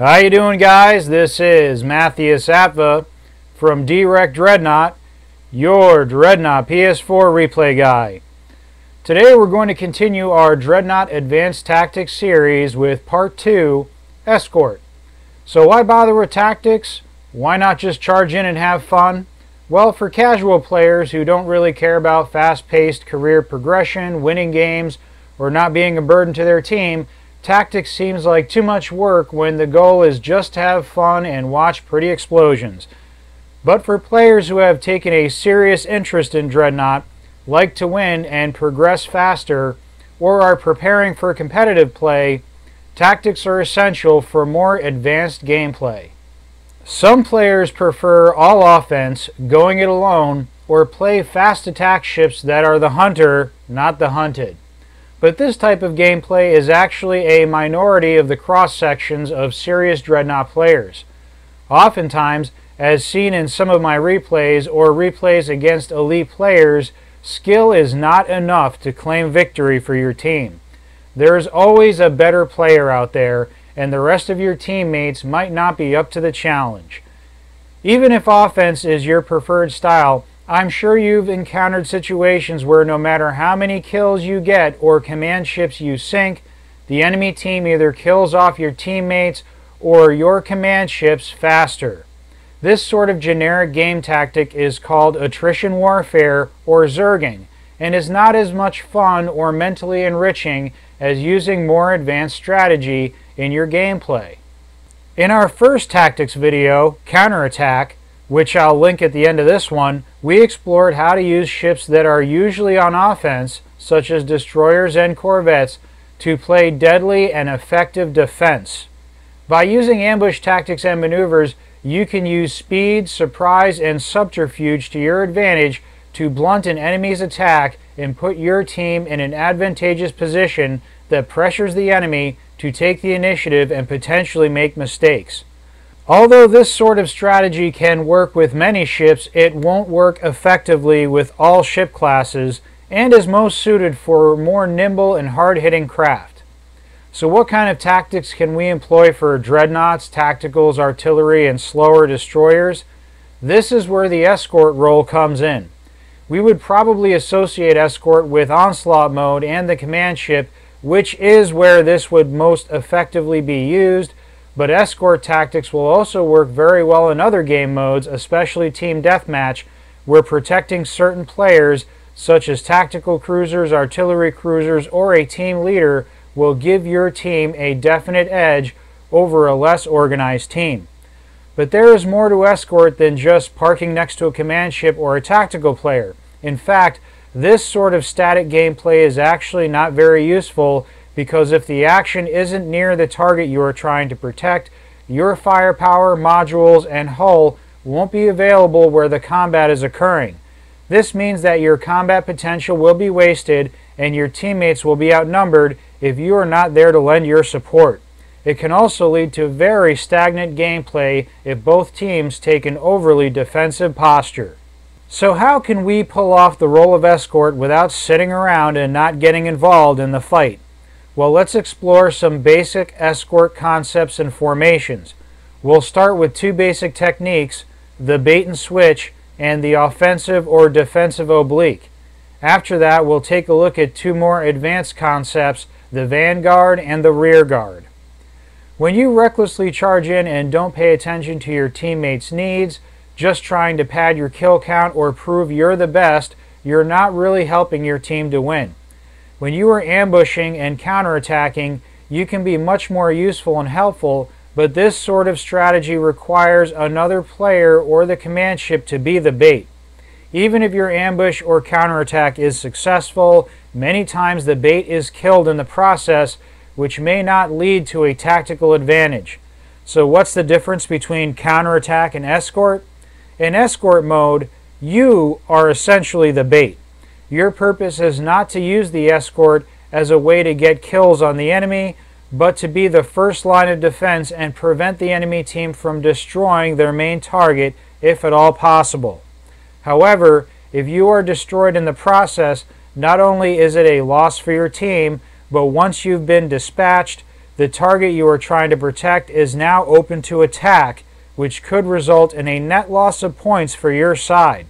How you doing, guys? This is Matthias Atva from D-Rek Dreadnought, your Dreadnought PS4 replay guy. Today we're going to continue our Dreadnought Advanced Tactics series with Part 2, Escort. So why bother with tactics? Why not just charge in and have fun? Well, for casual players who don't really care about fast-paced career progression, winning games, or not being a burden to their team, tactics seems like too much work when the goal is just to have fun and watch pretty explosions. But for players who have taken a serious interest in Dreadnought, like to win and progress faster, or are preparing for competitive play, tactics are essential for more advanced gameplay. Some players prefer all offense, going it alone, or play fast attack ships that are the hunter, not the hunted. But this type of gameplay is actually a minority of the cross-sections of serious Dreadnought players. Oftentimes, as seen in some of my replays or replays against elite players, skill is not enough to claim victory for your team. There is always a better player out there, and the rest of your teammates might not be up to the challenge. Even if offense is your preferred style, I'm sure you've encountered situations where no matter how many kills you get or command ships you sink, the enemy team either kills off your teammates or your command ships faster. This sort of generic game tactic is called attrition warfare or zerging, and is not as much fun or mentally enriching as using more advanced strategy in your gameplay. In our first tactics video, Counterattack, which I'll link at the end of this one, we explored how to use ships that are usually on offense, such as destroyers and corvettes, to play deadly and effective defense. By using ambush tactics and maneuvers, you can use speed, surprise, and subterfuge to your advantage to blunt an enemy's attack and put your team in an advantageous position that pressures the enemy to take the initiative and potentially make mistakes. Although this sort of strategy can work with many ships, it won't work effectively with all ship classes and is most suited for more nimble and hard-hitting craft. So what kind of tactics can we employ for dreadnoughts, tacticals, artillery, and slower destroyers? This is where the escort role comes in. We would probably associate escort with onslaught mode and the command ship, which is where this would most effectively be used, but escort tactics will also work very well in other game modes, especially Team Deathmatch, where protecting certain players, such as tactical cruisers, artillery cruisers, or a team leader, will give your team a definite edge over a less organized team. But there is more to escort than just parking next to a command ship or a tactical player. In fact, this sort of static gameplay is actually not very useful, because if the action isn't near the target you are trying to protect, your firepower, modules, and hull won't be available where the combat is occurring. This means that your combat potential will be wasted and your teammates will be outnumbered if you are not there to lend your support. It can also lead to very stagnant gameplay if both teams take an overly defensive posture. So how can we pull off the role of escort without sitting around and not getting involved in the fight? Well, let's explore some basic escort concepts and formations. We'll start with two basic techniques, the bait and switch and the offensive or defensive oblique. After that, we'll take a look at two more advanced concepts, the vanguard and the rear guard. When you recklessly charge in and don't pay attention to your teammates' needs, just trying to pad your kill count or prove you're the best, you're not really helping your team to win. When you are ambushing and counterattacking, you can be much more useful and helpful, but this sort of strategy requires another player or the command ship to be the bait. Even if your ambush or counterattack is successful, many times the bait is killed in the process, which may not lead to a tactical advantage. So what's the difference between counterattack and escort? In escort mode, you are essentially the bait. Your purpose is not to use the escort as a way to get kills on the enemy, but to be the first line of defense and prevent the enemy team from destroying their main target, if at all possible. However, if you are destroyed in the process, not only is it a loss for your team, but once you've been dispatched, The target you are trying to protect is now open to attack, which could result in a net loss of points for your side.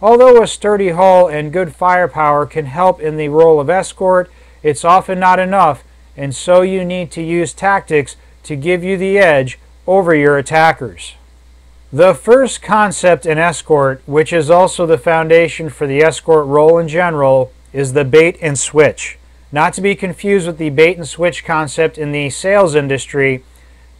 Although a sturdy hull and good firepower can help in the role of escort, it's often not enough, and so you need to use tactics to give you the edge over your attackers. The first concept in escort, which is also the foundation for the escort role in general, is the bait and switch. Not to be confused with the bait and switch concept in the sales industry,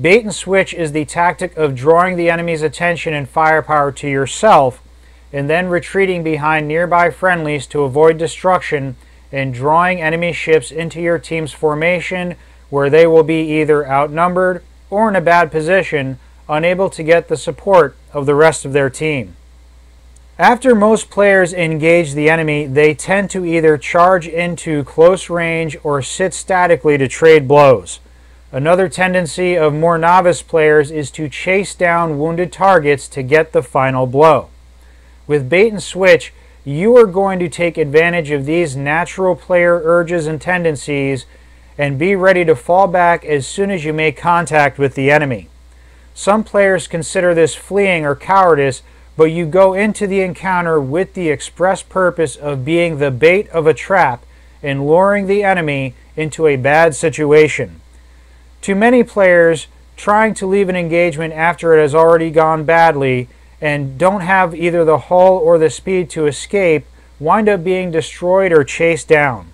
bait and switch is the tactic of drawing the enemy's attention and firepower to yourself, and then retreating behind nearby friendlies to avoid destruction and drawing enemy ships into your team's formation, where they will be either outnumbered or in a bad position, unable to get the support of the rest of their team. After most players engage the enemy, they tend to either charge into close range or sit statically to trade blows. Another tendency of more novice players is to chase down wounded targets to get the final blow. With bait and switch, you are going to take advantage of these natural player urges and tendencies and be ready to fall back as soon as you make contact with the enemy. Some players consider this fleeing or cowardice, but you go into the encounter with the express purpose of being the bait of a trap and luring the enemy into a bad situation. To many players, trying to leave an engagement after it has already gone badly and don't have either the hull or the speed to escape wind up being destroyed or chased down.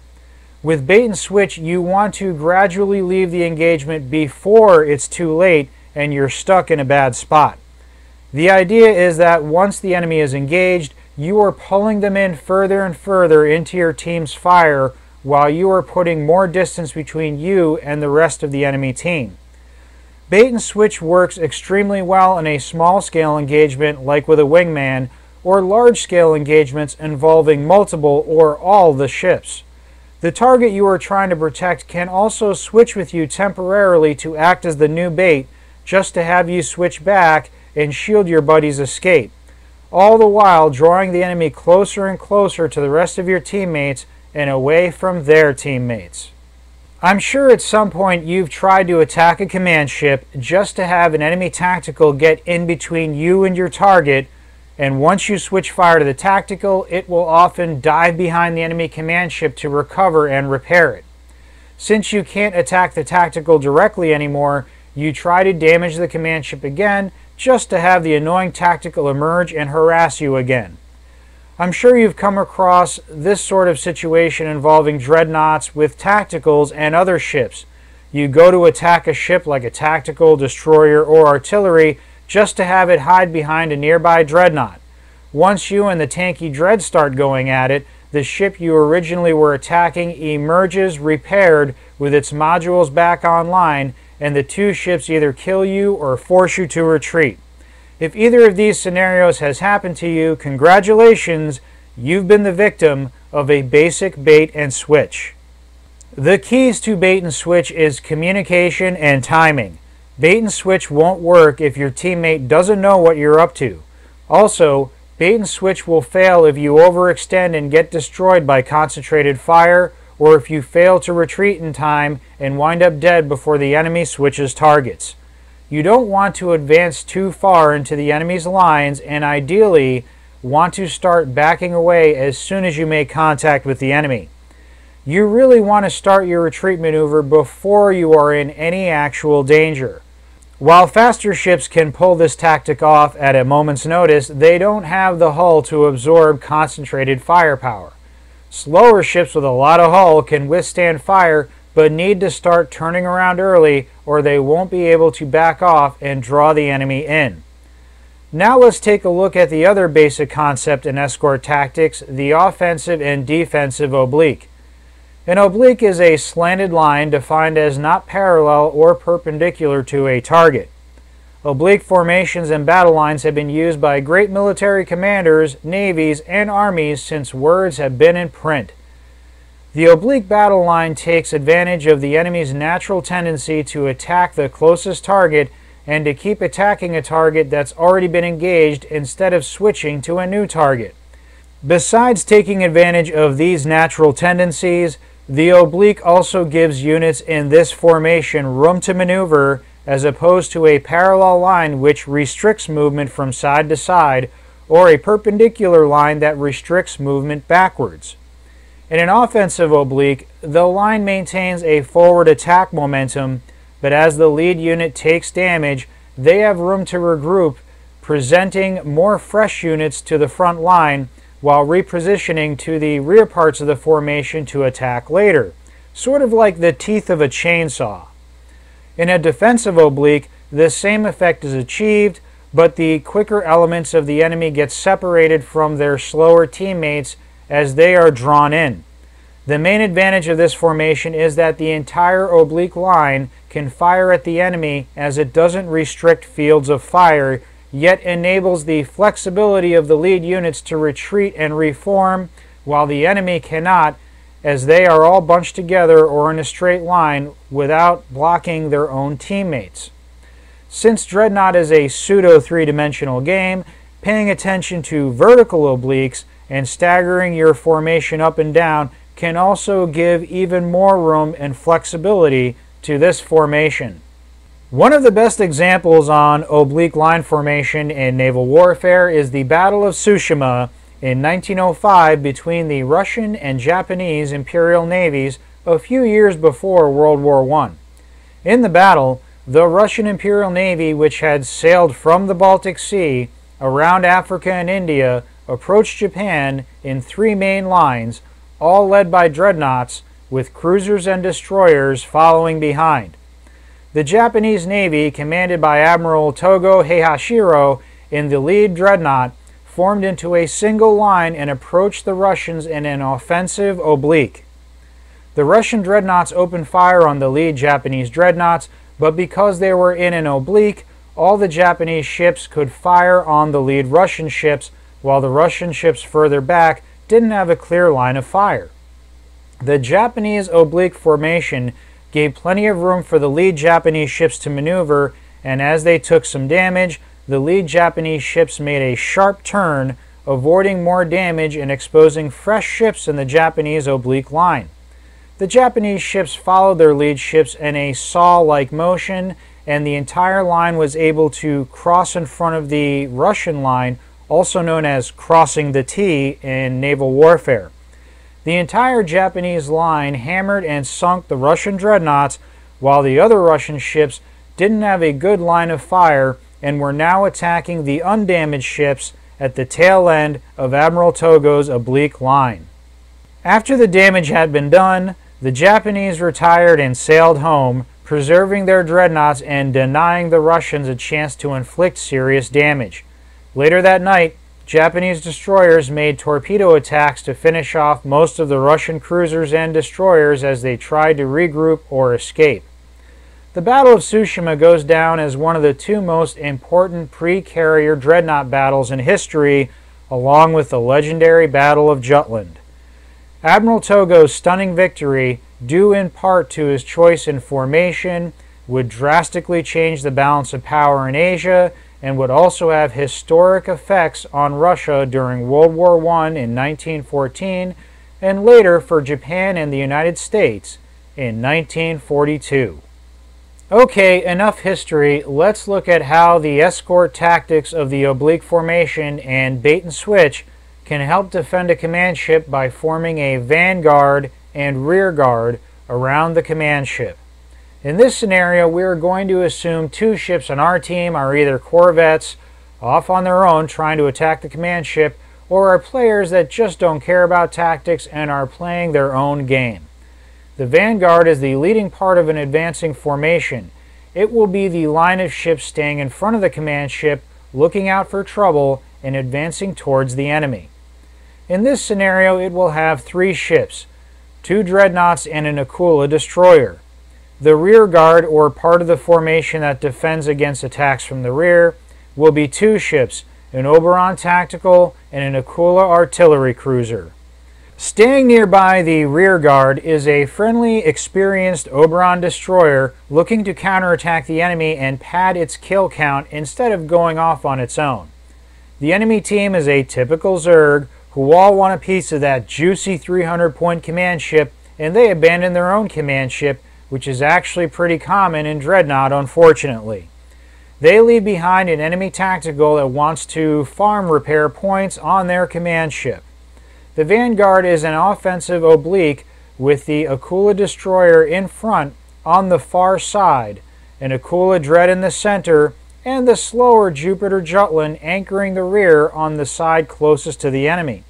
With bait and switch, you want to gradually leave the engagement before it's too late and you're stuck in a bad spot. The idea is that once the enemy is engaged, you are pulling them in further and further into your team's fire while you are putting more distance between you and the rest of the enemy team. Bait and switch works extremely well in a small-scale engagement like with a wingman, or large-scale engagements involving multiple or all the ships. The target you are trying to protect can also switch with you temporarily to act as the new bait, just to have you switch back and shield your buddy's escape, all the while drawing the enemy closer and closer to the rest of your teammates and away from their teammates. I'm sure at some point you've tried to attack a command ship just to have an enemy tactical get in between you and your target, and once you switch fire to the tactical, it will often dive behind the enemy command ship to recover and repair it. Since you can't attack the tactical directly anymore, you try to damage the command ship again just to have the annoying tactical emerge and harass you again. I'm sure you've come across this sort of situation involving dreadnoughts with tacticals and other ships. You go to attack a ship like a tactical, destroyer, or artillery just to have it hide behind a nearby dreadnought. Once you and the tanky dread start going at it, the ship you originally were attacking emerges repaired with its modules back online, and the two ships either kill you or force you to retreat. If either of these scenarios has happened to you, congratulations, you've been the victim of a basic bait and switch. The keys to bait and switch is communication and timing. Bait and switch won't work if your teammate doesn't know what you're up to. Also, bait and switch will fail if you overextend and get destroyed by concentrated fire, or if you fail to retreat in time and wind up dead before the enemy switches targets. You don't want to advance too far into the enemy's lines and ideally want to start backing away as soon as you make contact with the enemy. You really want to start your retreat maneuver before you are in any actual danger. While faster ships can pull this tactic off at a moment's notice, they don't have the hull to absorb concentrated firepower. Slower ships with a lot of hull can withstand fire, but need to start turning around early or they won't be able to back off and draw the enemy in. Now let's take a look at the other basic concept in escort tactics, the offensive and defensive oblique. An oblique is a slanted line defined as not parallel or perpendicular to a target. Oblique formations and battle lines have been used by great military commanders, navies, and armies since words have been in print. The oblique battle line takes advantage of the enemy's natural tendency to attack the closest target and to keep attacking a target that's already been engaged instead of switching to a new target. Besides taking advantage of these natural tendencies, The oblique also gives units in this formation room to maneuver, as opposed to a parallel line which restricts movement from side to side, or a perpendicular line that restricts movement backwards. In an offensive oblique, the line maintains a forward attack momentum, but as the lead unit takes damage, they have room to regroup, presenting more fresh units to the front line, while repositioning to the rear parts of the formation to attack later, sort of like the teeth of a chainsaw. In a defensive oblique, the same effect is achieved, but the quicker elements of the enemy get separated from their slower teammates as they are drawn in. The main advantage of this formation is that the entire oblique line can fire at the enemy, as it doesn't restrict fields of fire, yet enables the flexibility of the lead units to retreat and reform, while the enemy cannot, as they are all bunched together or in a straight line without blocking their own teammates. Since Dreadnought is a pseudo-three-dimensional game, paying attention to vertical obliques and staggering your formation up and down can also give even more room and flexibility to this formation. One of the best examples on oblique line formation in naval warfare is the Battle of Tsushima in 1905 between the Russian and Japanese Imperial Navies a few years before World War I. In the battle, the Russian Imperial Navy, which had sailed from the Baltic Sea around Africa and India, approached Japan in three main lines, all led by dreadnoughts, with cruisers and destroyers following behind. The Japanese Navy, commanded by Admiral Togo Heihachiro in the lead dreadnought, formed into a single line and approached the Russians in an offensive oblique. The Russian dreadnoughts opened fire on the lead Japanese dreadnoughts, but because they were in an oblique, all the Japanese ships could fire on the lead Russian ships, while the Russian ships further back didn't have a clear line of fire. The Japanese oblique formation gave plenty of room for the lead Japanese ships to maneuver, and as they took some damage, the lead Japanese ships made a sharp turn, avoiding more damage and exposing fresh ships in the Japanese oblique line. The Japanese ships followed their lead ships in a saw-like motion, and the entire line was able to cross in front of the Russian line, also known as crossing the T in naval warfare. The entire Japanese line hammered and sunk the Russian dreadnoughts, while the other Russian ships didn't have a good line of fire and were now attacking the undamaged ships at the tail end of Admiral Togo's oblique line. After the damage had been done, the Japanese retired and sailed home, preserving their dreadnoughts and denying the Russians a chance to inflict serious damage. Later that night, Japanese destroyers made torpedo attacks to finish off most of the Russian cruisers and destroyers as they tried to regroup or escape. The Battle of Tsushima goes down as one of the two most important pre-carrier dreadnought battles in history, along with the legendary Battle of Jutland. Admiral Togo's stunning victory, due in part to his choice in formation, would drastically change the balance of power in Asia, and would also have historic effects on Russia during World War I in 1914, and later for Japan and the United States in 1942. Okay, enough history. Let's look at how the escort tactics of the oblique formation and bait and switch can help defend a command ship by forming a vanguard and rear guard around the command ship. In this scenario, we are going to assume two ships on our team are either corvettes off on their own trying to attack the command ship, or are players that just don't care about tactics and are playing their own game. The vanguard is the leading part of an advancing formation. It will be the line of ships staying in front of the command ship, looking out for trouble and advancing towards the enemy. In this scenario, it will have three ships, two dreadnoughts and an Akula destroyer. The rear guard, or part of the formation that defends against attacks from the rear, will be two ships, an Oberon tactical and an Akula artillery cruiser. Staying nearby the rear guard is a friendly, experienced Oberon destroyer looking to counterattack the enemy and pad its kill count instead of going off on its own. The enemy team is a typical Zerg who all want a piece of that juicy 300-point command ship and they abandoned their own command ship, which is actually pretty common in Dreadnought, unfortunately. They leave behind an enemy tactical that wants to farm repair points on their command ship. The Vanguard is an offensive oblique with the Akula destroyer in front on the far side, an Akula Dread in the center, and the slower Jupiter Jutland anchoring the rear on the side closest to the enemy.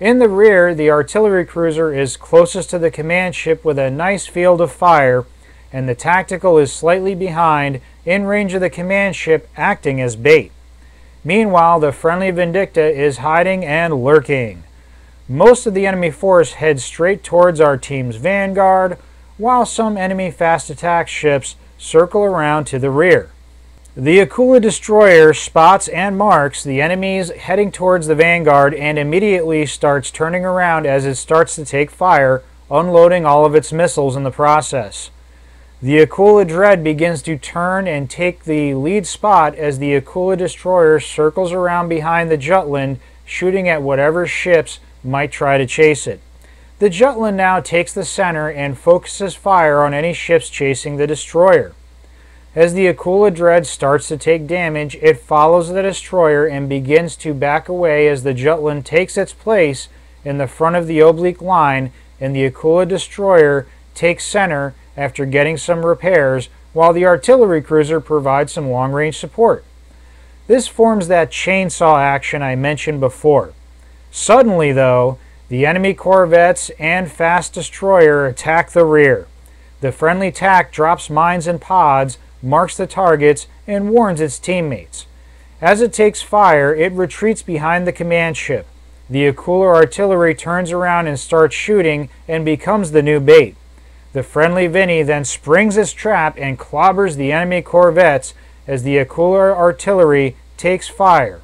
In the rear, the artillery cruiser is closest to the command ship with a nice field of fire, and the tactical is slightly behind, in range of the command ship, acting as bait. Meanwhile, the friendly Vindicta is hiding and lurking. Most of the enemy force heads straight towards our team's Vanguard, while some enemy fast attack ships circle around to the rear. The Akula destroyer spots and marks the enemies heading towards the Vanguard and immediately starts turning around as it starts to take fire, unloading all of its missiles in the process. The Akula Dread begins to turn and take the lead spot as the Akula destroyer circles around behind the Jutland, shooting at whatever ships might try to chase it. The Jutland now takes the center and focuses fire on any ships chasing the destroyer. As the Akula Dread starts to take damage, it follows the destroyer and begins to back away as the Jutland takes its place in the front of the oblique line, and the Akula destroyer takes center after getting some repairs, while the artillery cruiser provides some long-range support. This forms that chainsaw action I mentioned before. Suddenly, though, the enemy corvettes and fast destroyer attack the rear. The friendly TAC drops mines and pods, marks the targets, and warns its teammates. As it takes fire, it retreats behind the command ship. The Akula artillery turns around and starts shooting and becomes the new bait. The friendly Vinny then springs its trap and clobbers the enemy corvettes as the Akula artillery takes fire.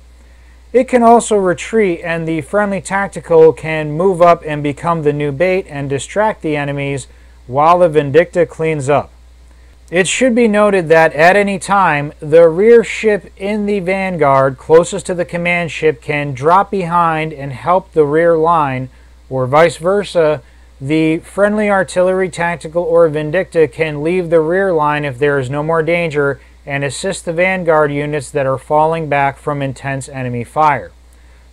It can also retreat, and the friendly tactical can move up and become the new bait and distract the enemies while the Vindicta cleans up. It should be noted that at any time, the rear ship in the Vanguard closest to the command ship can drop behind and help the rear line, or vice versa. The friendly artillery tactical or Vindicta can leave the rear line if there is no more danger and assist the Vanguard units that are falling back from intense enemy fire.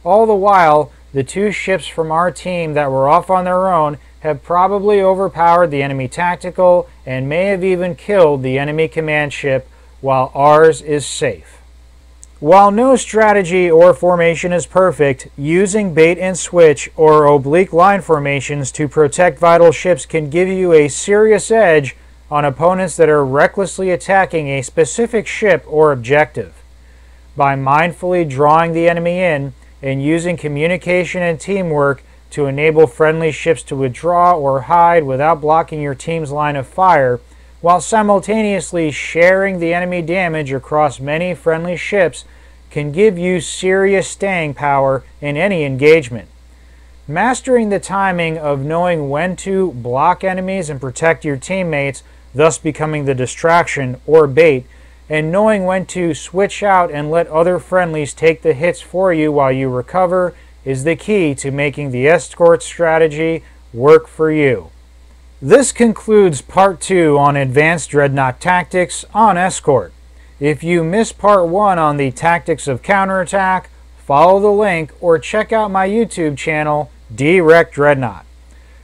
All the while, the two ships from our team that were off on their own have probably overpowered the enemy tactical and may have even killed the enemy command ship, while ours is safe. While no strategy or formation is perfect, using bait and switch or oblique line formations to protect vital ships can give you a serious edge on opponents that are recklessly attacking a specific ship or objective. By mindfully drawing the enemy in and using communication and teamwork to enable friendly ships to withdraw or hide without blocking your team's line of fire, while simultaneously sharing the enemy damage across many friendly ships, can give you serious staying power in any engagement. Mastering the timing of knowing when to block enemies and protect your teammates, thus becoming the distraction or bait, and knowing when to switch out and let other friendlies take the hits for you while you recover, is the key to making the escort strategy work for you. This concludes part 2 on Advanced Dreadnought Tactics on Escort. If you missed part 1 on the tactics of counterattack, follow the link or check out my YouTube channel, D-Rek Dreadnought.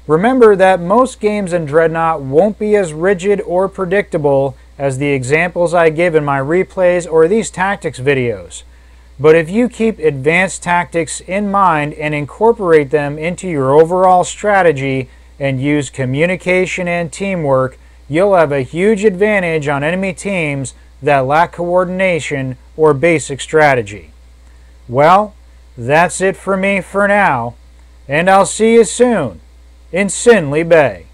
Remember that most games in Dreadnought won't be as rigid or predictable as the examples I give in my replays or these tactics videos. But if you keep advanced tactics in mind and incorporate them into your overall strategy and use communication and teamwork, you'll have a huge advantage on enemy teams that lack coordination or basic strategy. Well, that's it for me for now, and I'll see you soon in Sindley Bay.